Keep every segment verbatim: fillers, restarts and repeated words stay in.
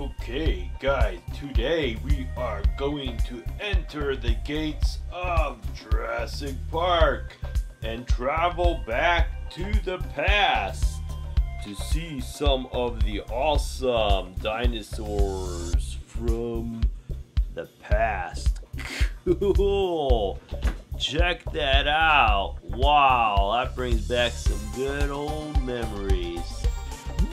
Okay guys, today we are going to enter the gates of Jurassic Park and travel back to the past to see some of the awesome dinosaurs from the past. Cool! Check that out! Wow, that brings back some good old memories.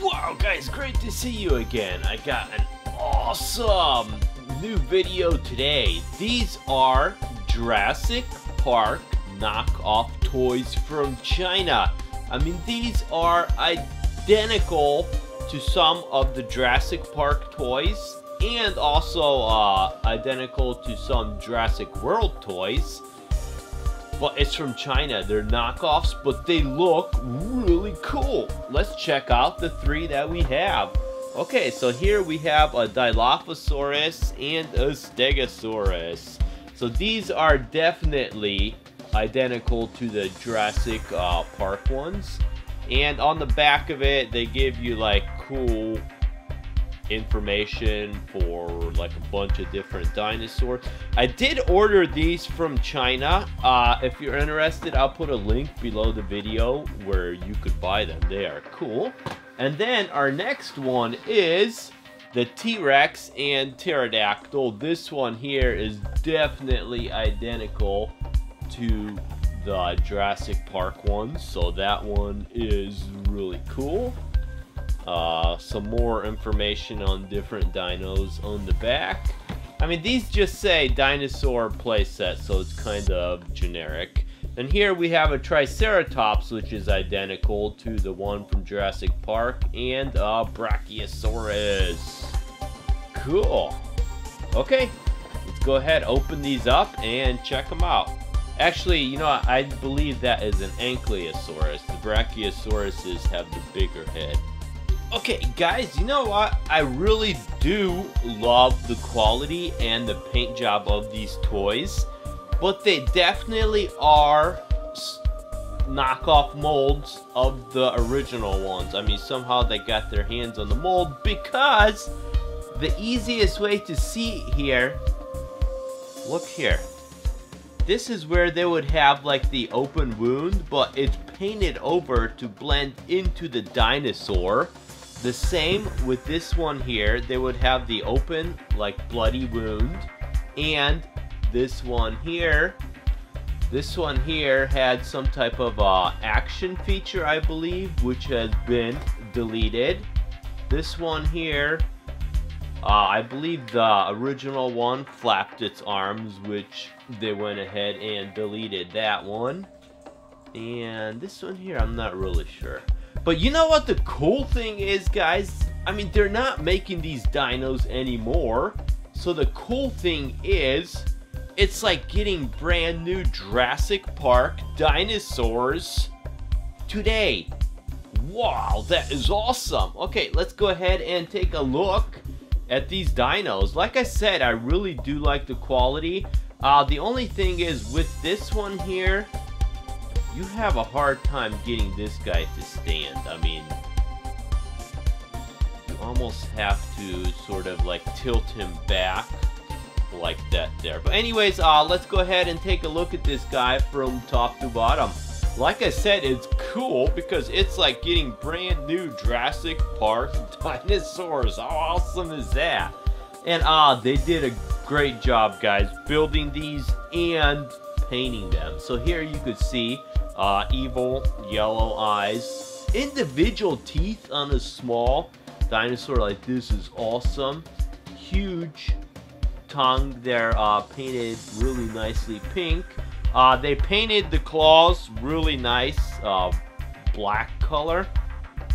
Wow guys, great to see you again. I got an awesome new video today. These are Jurassic Park knockoff toys from China. I mean, these are identical to some of the Jurassic Park toys and also uh, identical to some Jurassic World toys. But it's from China. They're knockoffs, but they look really cool. Let's check out the three that we have. Okay, so here we have a Dilophosaurus and a Stegosaurus. So these are definitely identical to the Jurassic uh, Park ones. And on the back of it, they give you like cool information for like a bunch of different dinosaurs. I did order these from China. Uh, if you're interested, I'll put a link below the video where you could buy them. They are cool. And then our next one is the T-Rex and Pterodactyl. This one here is definitely identical to the Jurassic Park one, so that one is really cool. Uh, some more information on different dinos on the back. I mean, these just say dinosaur playset, so it's kind of generic. And here we have a Triceratops, which is identical to the one from Jurassic Park, and a Brachiosaurus. Cool. Okay, let's go ahead, open these up and check them out. Actually, you know, I believe that is an Ankylosaurus. The Brachiosauruses have the bigger head. Okay guys, you know what? I really do love the quality and the paint job of these toys, but they definitely are knockoff molds of the original ones. I mean, somehow they got their hands on the mold, because the easiest way to see here, look here. This is where they would have like the open wound, but it's painted over to blend into the dinosaur. The same with this one here, they would have the open, like, bloody wound. And this one here, this one here had some type of uh, action feature, I believe, which has been deleted. This one here, uh, I believe the original one flapped its arms, which they went ahead and deleted that one. And this one here, I'm not really sure. But you know what the cool thing is, guys? I mean, they're not making these dinos anymore. So the cool thing is, it's like getting brand new Jurassic Park dinosaurs today. Wow, that is awesome. Okay, let's go ahead and take a look at these dinos. Like I said, I really do like the quality. Uh, the only thing is with this one here, you have a hard time getting this guy to stand. I mean, you almost have to sort of like tilt him back like that there. But anyways, uh, let's go ahead and take a look at this guy from top to bottom. Like I said, it's cool because it's like getting brand new Jurassic Park dinosaurs. How awesome is that? And uh, they did a great job, guys, building these and painting them. So here you could see Uh, evil yellow eyes, individual teeth on a small dinosaur like this is awesome. Huge tongue there, uh, painted really nicely pink. Uh, they painted the claws really nice, uh, black color,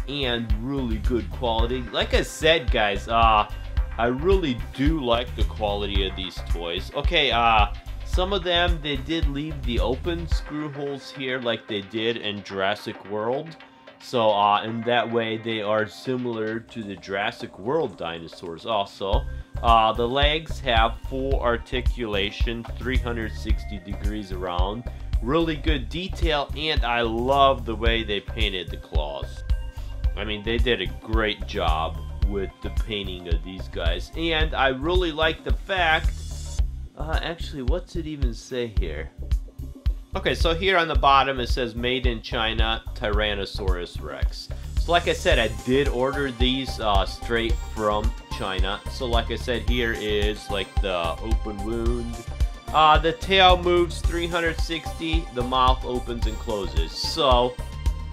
and really good quality. Like I said, guys, uh, I really do like the quality of these toys. Okay, uh, some of them, they did leave the open screw holes here like they did in Jurassic World. So uh, in that way, they are similar to the Jurassic World dinosaurs also. Uh, the legs have full articulation, three hundred sixty degrees around. Really good detail, and I love the way they painted the claws. I mean, they did a great job with the painting of these guys. And I really like the fact, uh, actually, what's it even say here? Okay, so here on the bottom it says made in China, Tyrannosaurus Rex. So like I said, I did order these uh, straight from China. So like I said, here is like the open wound. Uh, the tail moves three hundred sixty, the mouth opens and closes. So,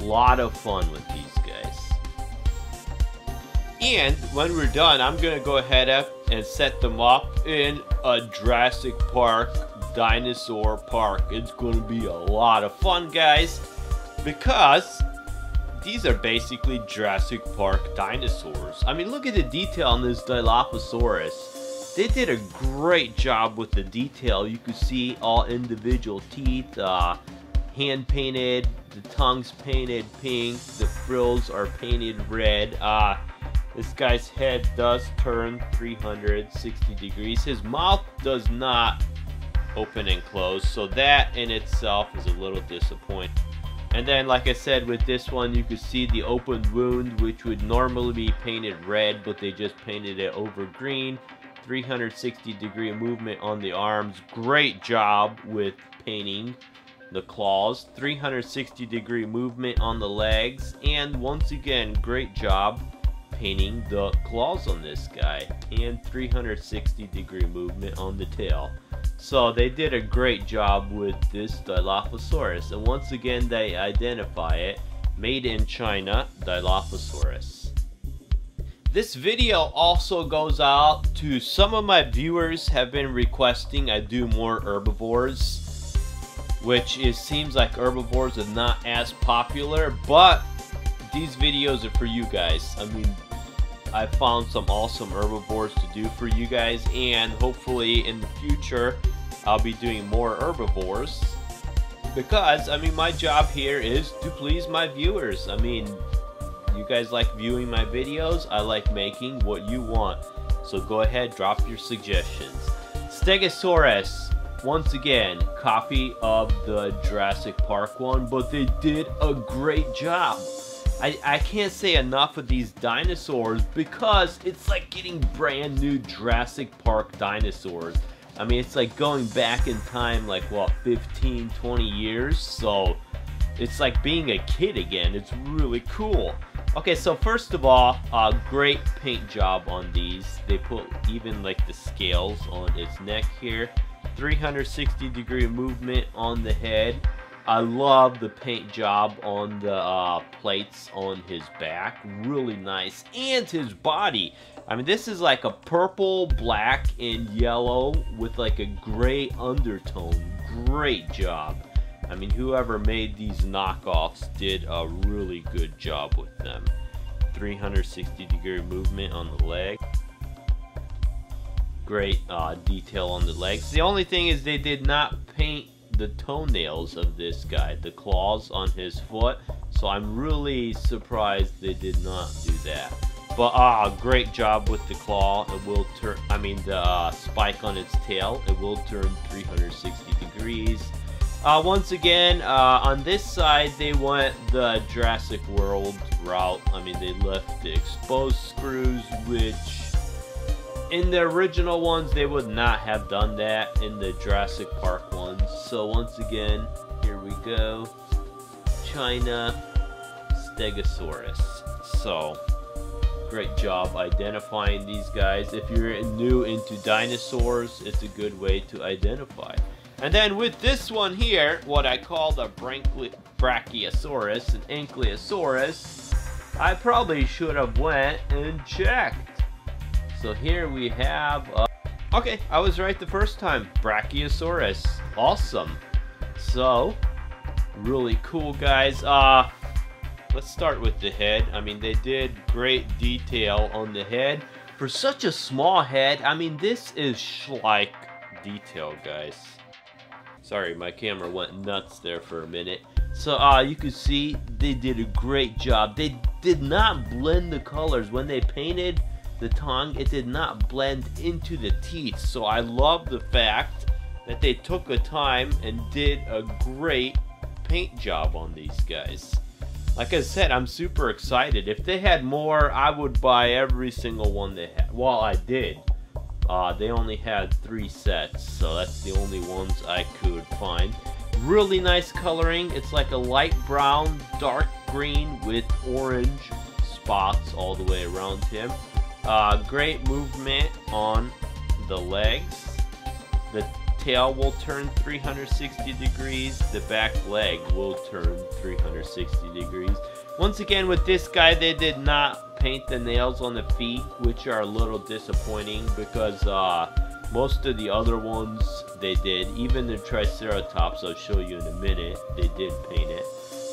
a lot of fun with these guys. And when we're done, I'm gonna go ahead up and set them up in a Jurassic Park dinosaur park. It's gonna be a lot of fun, guys, because these are basically Jurassic Park dinosaurs. I mean, look at the detail on this Dilophosaurus. They did a great job with the detail. You could see all individual teeth, uh, hand painted, the tongue's painted pink, the frills are painted red. Uh, this guy's head does turn three hundred sixty degrees. His mouth does not open and close, so that in itself is a little disappointing. And then, like I said, with this one, you could see the open wound, which would normally be painted red, but they just painted it over green. three hundred sixty degree movement on the arms. Great job with painting the claws. three hundred sixty degree movement on the legs. And once again, great job painting the claws on this guy. And three hundred sixty degree movement on the tail. So they did a great job with this Dilophosaurus. And once again, they identify it. Made in China, Dilophosaurus. This video also goes out to some of my viewers have been requesting I do more herbivores, which it seems like herbivores are not as popular, but these videos are for you guys. I mean, I found some awesome herbivores to do for you guys, and hopefully in the future I'll be doing more herbivores, because I mean, my job here is to please my viewers. I mean, you guys like viewing my videos, I like making what you want. So go ahead, drop your suggestions. Stegosaurus, once again, copy of the Jurassic Park one, but they did a great job. I, I can't say enough of these dinosaurs, because it's like getting brand new Jurassic Park dinosaurs. I mean, it's like going back in time like, what, fifteen, twenty years? So it's like being a kid again. It's really cool. Okay, so first of all, uh, great paint job on these. They put even like the scales on its neck here. three hundred sixty degree movement on the head. I love the paint job on the uh, plates on his back. Really nice. And his body. I mean, this is like a purple, black, and yellow with like a gray undertone. Great job. I mean, whoever made these knockoffs did a really good job with them. three hundred sixty degree movement on the leg. Great uh, detail on the legs. The only thing is they did not paint the toenails of this guy, the claws on his foot. So I'm really surprised they did not do that. But ah, uh, great job with the claw. It will turn, I mean the uh, spike on its tail, it will turn three hundred sixty degrees. Uh, once again, uh, on this side, they went the Jurassic World route. I mean, they left the exposed screws, which in the original ones, they would not have done that in the Jurassic Park ones. So once again, here we go. China Stegosaurus. So, great job identifying these guys. If you're new into dinosaurs, it's a good way to identify. And then with this one here, what I call the Brachiosaurus and Ankylosaurus, I probably should have went and checked. So here we have, uh, okay, I was right the first time, Brachiosaurus, awesome. So, really cool, guys. Uh, let's start with the head. I mean, they did great detail on the head. For such a small head, I mean, this is Schleich detail, guys. Sorry, my camera went nuts there for a minute. So uh, you can see they did a great job. They did not blend the colors. When they painted the tongue, it did not blend into the teeth. So I love the fact that they took the time and did a great paint job on these guys. Like I said, I'm super excited. If they had more, I would buy every single one they had. Well, I did. Uh, they only had three sets, so that's the only ones I could find. Really nice coloring. It's like a light brown, dark green with orange spots all the way around him. Uh, great movement on the legs. The tail will turn three hundred sixty degrees. The back leg will turn three hundred sixty degrees. Once again, with this guy, they did not paint the nails on the feet, which are a little disappointing because uh, most of the other ones they did. Even the Triceratops, I'll show you in a minute, they did paint it.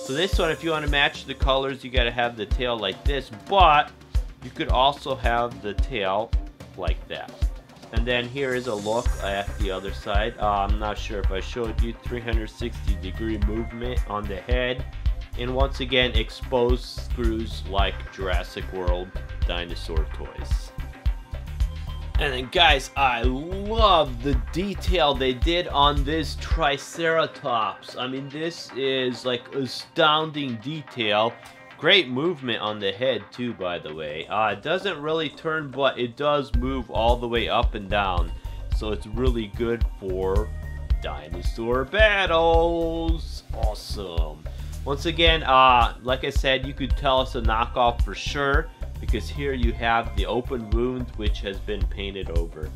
So this one, if you want to match the colors, you got to have the tail like this, but you could also have the tail like that. And then here is a look at the other side. Uh, I'm not sure if I showed you three hundred sixty degree movement on the head. And once again, exposed screws like Jurassic World dinosaur toys. And then guys, I love the detail they did on this Triceratops. I mean, this is like astounding detail. Great movement on the head too, by the way. Uh, it doesn't really turn, but it does move all the way up and down. So it's really good for dinosaur battles. Awesome. Once again, uh, like I said, you could tell it's a knockoff for sure, because here you have the open wound which has been painted over.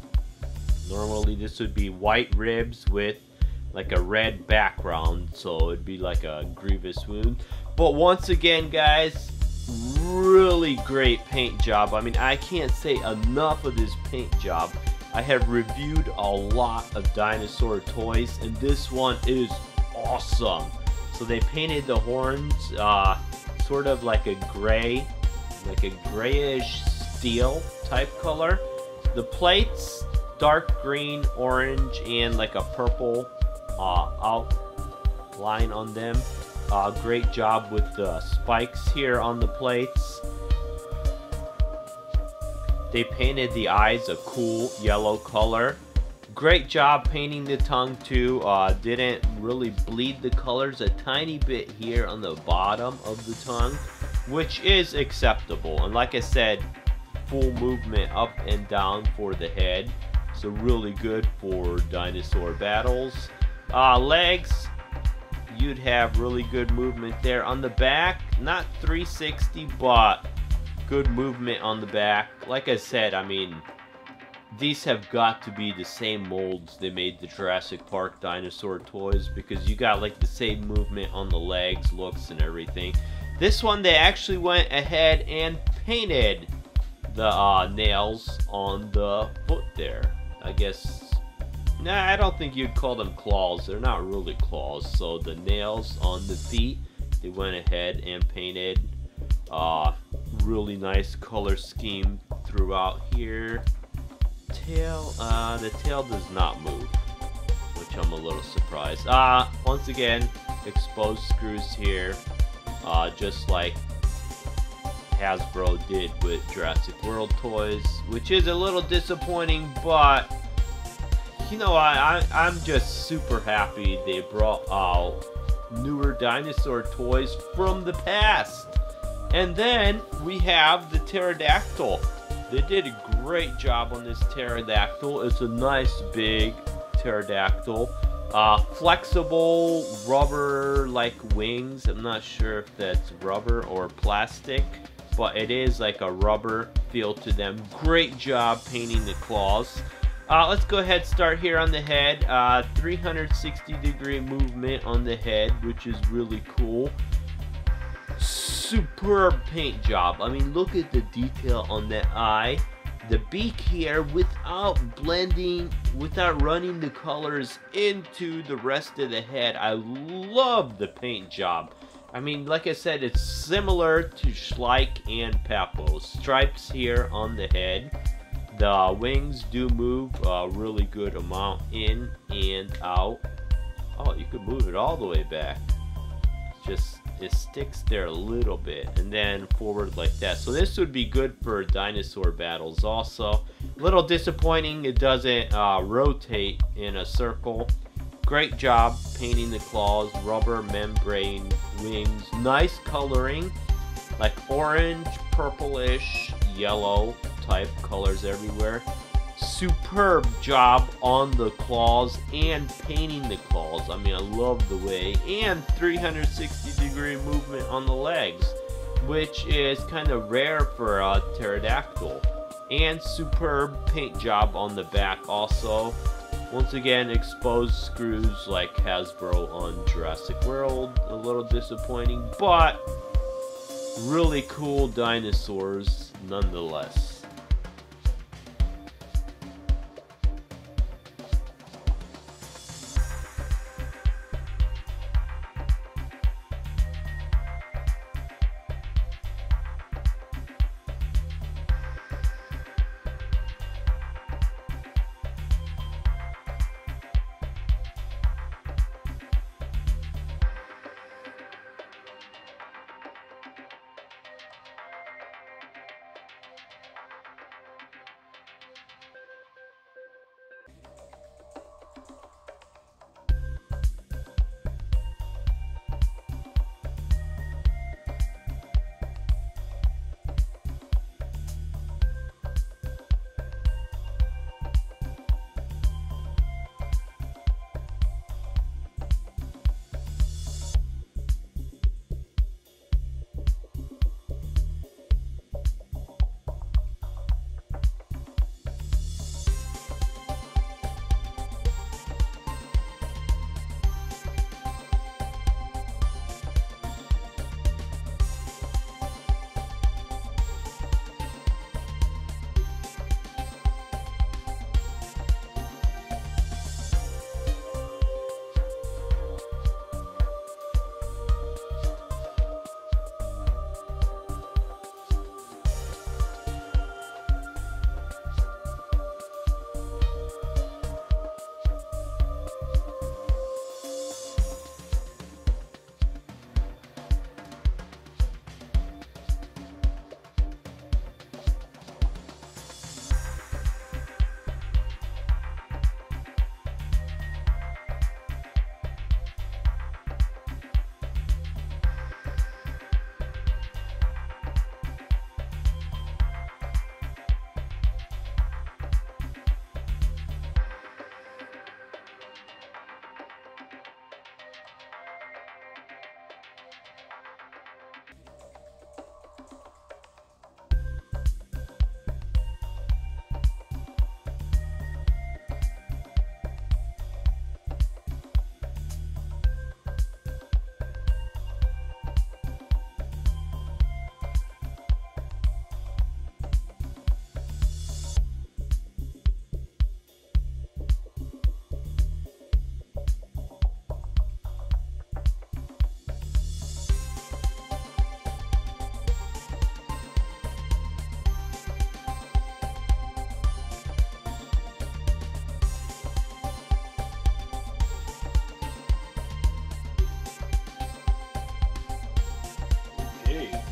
Normally this would be white ribs with like a red background, so it'd be like a grievous wound. But once again, guys, really great paint job. I mean, I can't say enough of this paint job. I have reviewed a lot of dinosaur toys, and this one is awesome. So they painted the horns uh, sort of like a gray, like a grayish steel type color. The plates, dark green, orange, and like a purple Uh, outline on them. Uh, great job with the spikes here on the plates. They painted the eyes a cool yellow color. Great job painting the tongue too. Uh, didn't really bleed the colors, a tiny bit here on the bottom of the tongue, which is acceptable. And like I said, full movement up and down for the head. So really good for dinosaur battles. Uh, legs, you'd have really good movement there on the back. Not three sixty, but good movement on the back. Like I said, I mean, these have got to be the same molds they made the Jurassic Park dinosaur toys, because you got like the same movement on the legs, looks, and everything. This one, they actually went ahead and painted the uh, nails on the foot there, I guess. Nah, I don't think you'd call them claws. They're not really claws. So the nails on the feet, they went ahead and painted. Uh, really nice color scheme throughout here. Tail, uh, the tail does not move, which I'm a little surprised. Uh, once again, exposed screws here, uh, just like Hasbro did with Jurassic World toys, which is a little disappointing, but you know, I, I, I'm just super happy they brought out newer dinosaur toys from the past. And then we have the pterodactyl. They did a great job on this pterodactyl. It's a nice big pterodactyl. Uh, flexible rubber-like wings. I'm not sure if that's rubber or plastic, but it is like a rubber feel to them. Great job painting the claws. Uh, let's go ahead and start here on the head. Uh, three hundred sixty degree movement on the head, which is really cool. Superb paint job. I mean, look at the detail on that eye. The beak here, without blending, without running the colors into the rest of the head. I love the paint job. I mean, like I said, it's similar to Schleich and Papo. Stripes here on the head. The wings do move a really good amount in and out. Oh, you could move it all the way back. Just, it sticks there a little bit. And then forward like that. So this would be good for dinosaur battles also. A little disappointing it doesn't uh, rotate in a circle. Great job painting the claws. Rubber membrane wings. Nice coloring, like orange, purplish, yellow type colors everywhere. Superb job on the claws and painting the claws. I mean, I love the way, and three hundred sixty degree movement on the legs, which is kind of rare for a pterodactyl. And superb paint job on the back also. Once again, exposed screws like Hasbro on Jurassic World. A little disappointing, but really cool dinosaurs nonetheless.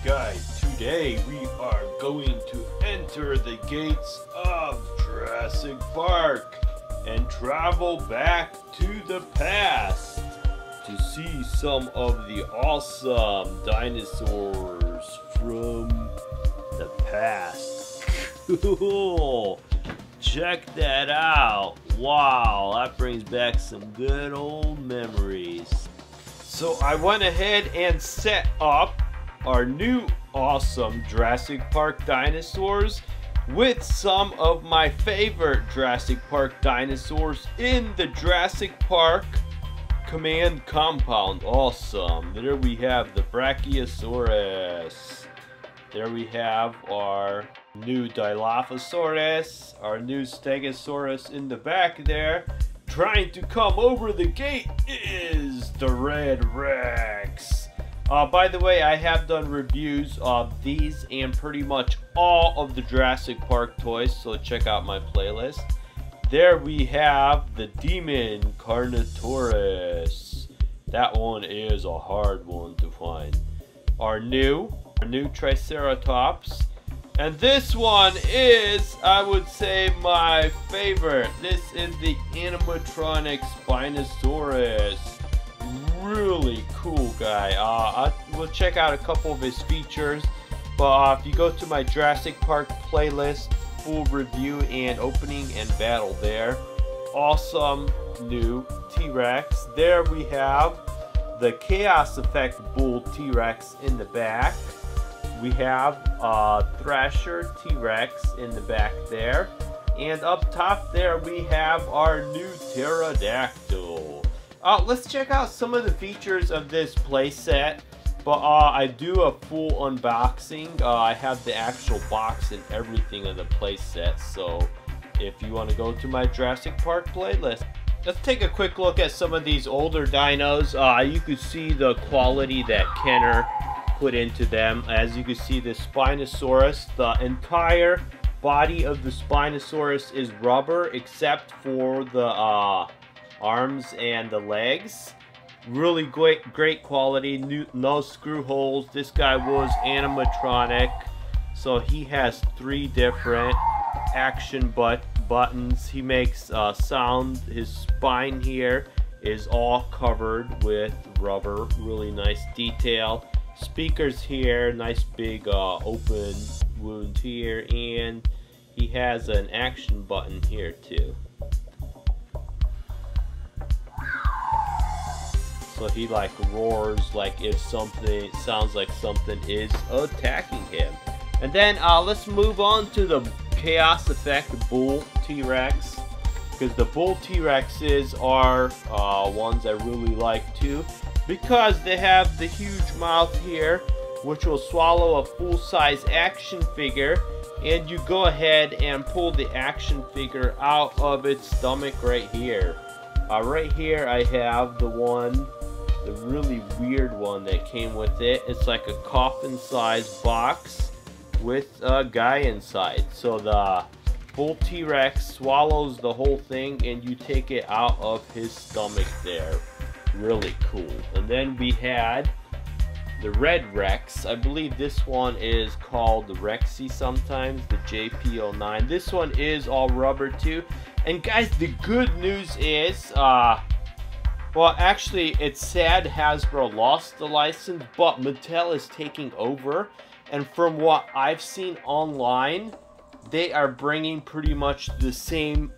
Guys, today we are going to enter the gates of Jurassic Park and travel back to the past to see some of the awesome dinosaurs from the past. Cool! Check that out! Wow, that brings back some good old memories. So I went ahead and set up our new awesome Jurassic Park dinosaurs with some of my favorite Jurassic Park dinosaurs in the Jurassic Park command compound. Awesome. There we have the Brachiosaurus. There we have our new Dilophosaurus, our new Stegosaurus in the back there. Trying to come over the gate is the Red Rex. Uh, by the way, I have done reviews of these and pretty much all of the Jurassic Park toys, so check out my playlist. There we have the demon Carnotaurus. That one is a hard one to find. Our new, our new Triceratops. And this one is, I would say, my favorite. This is the animatronic Spinosaurus. really cool guy. Uh, I will check out a couple of his features. But uh, if you go to my Jurassic Park playlist, full review and opening and battle there. Awesome new T-Rex. There we have the Chaos Effect Bull T-Rex in the back. We have uh, Thrasher T-Rex in the back there. And up top there we have our new Pterodactyl. Uh, let's check out some of the features of this playset. But uh, I do a full unboxing. Uh, I have the actual box and everything of the playset. So if you want to go to my Jurassic Park playlist. Let's take a quick look at some of these older dinos. Uh, you can see the quality that Kenner put into them. As you can see, the Spinosaurus, the entire body of the Spinosaurus is rubber except for the uh, arms and the legs. Really great, great quality, new, no screw holes. This guy was animatronic, so he has three different action but buttons. He makes uh, sound. His spine here is all covered with rubber. Really nice detail. Speakers here, nice big uh, open wound here, and he has an action button here too. So he like roars like if something sounds like something is attacking him. And then uh, let's move on to the Chaos Effect Bull T-Rex, because the Bull T-Rexes are uh, ones I really like too, because they have the huge mouth here, which will swallow a full-size action figure, and you go ahead and pull the action figure out of its stomach right here. Uh, right here I have the one, the really weird one that came with it. It's like a coffin-sized box with a guy inside. So the Bull T-Rex swallows the whole thing and you take it out of his stomach there. Really cool. And then we had the Red Rex. I believe this one is called the Rexy sometimes, the J P zero nine. This one is all rubber too. And guys, the good news is, uh, well, actually, it's sad Hasbro lost the license, but Mattel is taking over. And from what I've seen online, they are bringing pretty much the same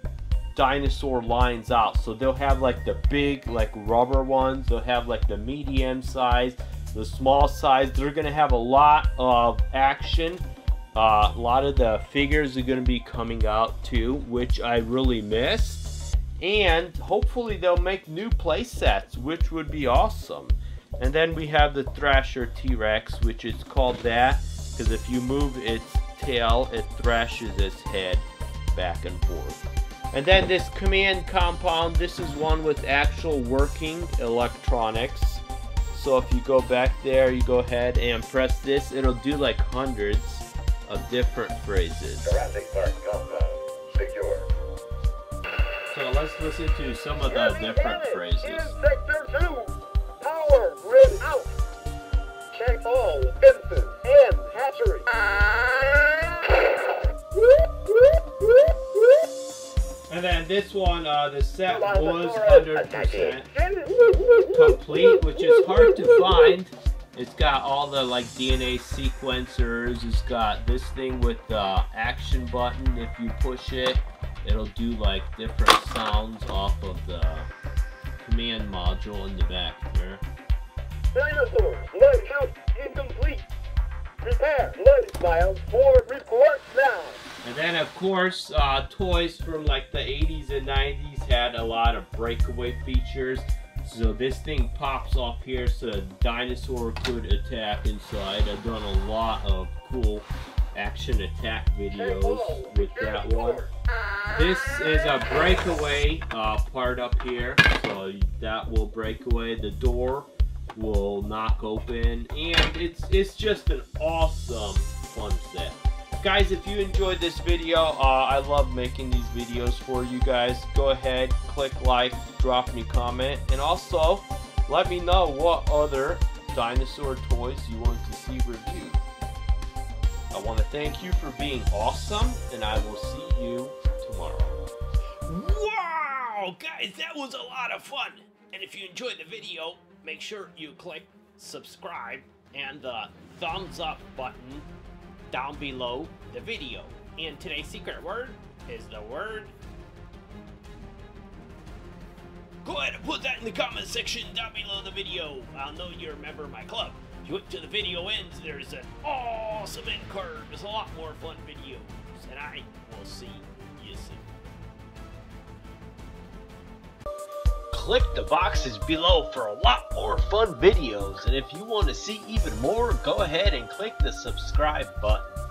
dinosaur lines out. So they'll have like the big, like rubber ones. They'll have like the medium size, the small size. They're going to have a lot of action. Uh, a lot of the figures are going to be coming out too, which I really missed. And hopefully they'll make new play sets, which would be awesome. And then we have the Thrasher T-Rex, which is called that because if you move its tail, it thrashes its head back and forth. And then this command compound, this is one with actual working electronics. So if you go back there, you go ahead and press this, it'll do like hundreds of different phrases. Jurassic Park compound secure. So let's listen to some of the different phrases. In sector two, power grid out. Check all fences and hatchery. And then this one, uh, the set was one hundred percent complete, which is hard to find. It's got all the like D N A sequencers. It's got this thing with the uh, action button. If you push it, it'll do like different sounds off of the command module in the back here. Dinosaurs, life count incomplete. Prepare, life miles for report now. And then of course, uh, toys from like the eighties and nineties had a lot of breakaway features. So this thing pops off here so a dinosaur could attack inside. I've done a lot of cool action attack videos with that one. This is a breakaway uh, part up here. So that will break away. The door will knock open. And it's, it's just an awesome fun set. Guys, if you enjoyed this video, uh, I love making these videos for you guys. Go ahead, click like, drop me a comment, and also let me know what other dinosaur toys you want to see reviewed. I want to thank you for being awesome, and I will see you tomorrow. Wow, guys, that was a lot of fun. And if you enjoyed the video, make sure you click subscribe and the thumbs up button down below the video. And today's secret word is the word... Go ahead and put that in the comment section down below the video. I'll know you're a member of my club. If you went to the video ends, there's an awesome end card. There's a lot more fun videos. And I will see you soon. Click the boxes below for a lot more fun videos. And if you want to see even more, go ahead and click the subscribe button.